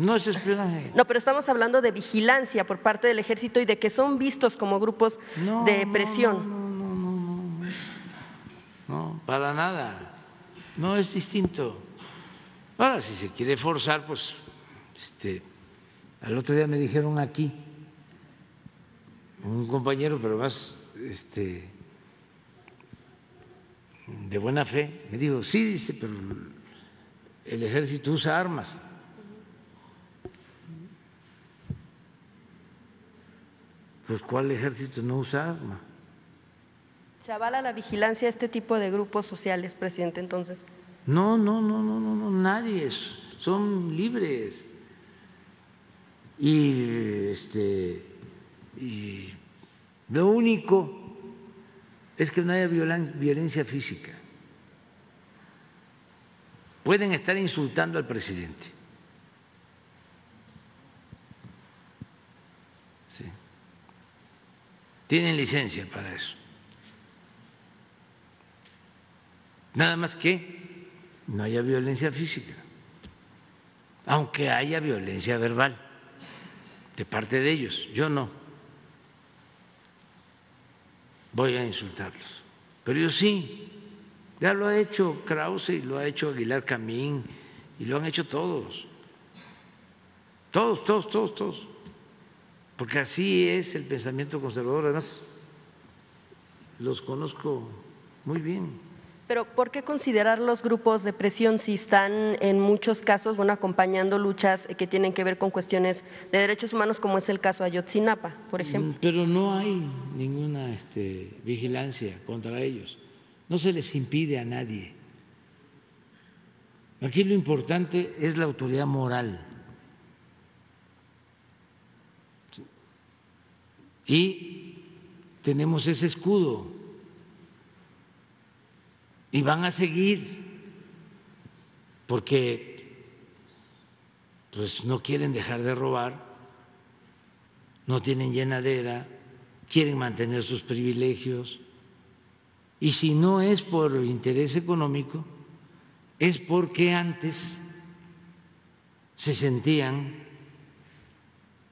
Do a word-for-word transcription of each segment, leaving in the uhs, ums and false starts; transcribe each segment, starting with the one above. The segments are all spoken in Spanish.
No es espionaje. No, pero estamos hablando de vigilancia por parte del ejército y de que son vistos como grupos no, de presión. No, no, no, no, no, no, para nada. No es distinto. Ahora, si se quiere forzar, pues, este, al otro día me dijeron aquí, un compañero, pero más, este, de buena fe, me dijo, sí, dice, pero el ejército usa armas. Pues, ¿cuál ejército no usa armas? ¿Se avala la vigilancia a este tipo de grupos sociales, presidente, entonces? No, no, no, no, no, no, nadie, son libres. Y, este, y lo único es que no haya violencia física. Pueden estar insultando al presidente. Sí. Tienen licencia para eso. Nada más que no haya violencia física, aunque haya violencia verbal de parte de ellos. Yo no voy a insultarlos, pero yo sí. Ya lo ha hecho Krause y lo ha hecho Aguilar Camín y lo han hecho todos, todos, todos, todos, todos, porque así es el pensamiento conservador. Además, los conozco muy bien. Pero ¿por qué considerar los grupos de presión si están en muchos casos, bueno, acompañando luchas que tienen que ver con cuestiones de derechos humanos, como es el caso Ayotzinapa, por ejemplo? Pero no hay ninguna este, vigilancia contra ellos, no se les impide a nadie. Aquí lo importante es la autoridad moral y tenemos ese escudo. Y van a seguir porque pues no quieren dejar de robar, no tienen llenadera, quieren mantener sus privilegios. Y si no es por interés económico, es porque antes se sentían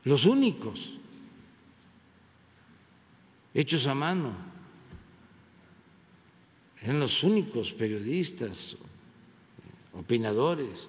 los únicos, hechos a mano. Eran los únicos periodistas, opinadores.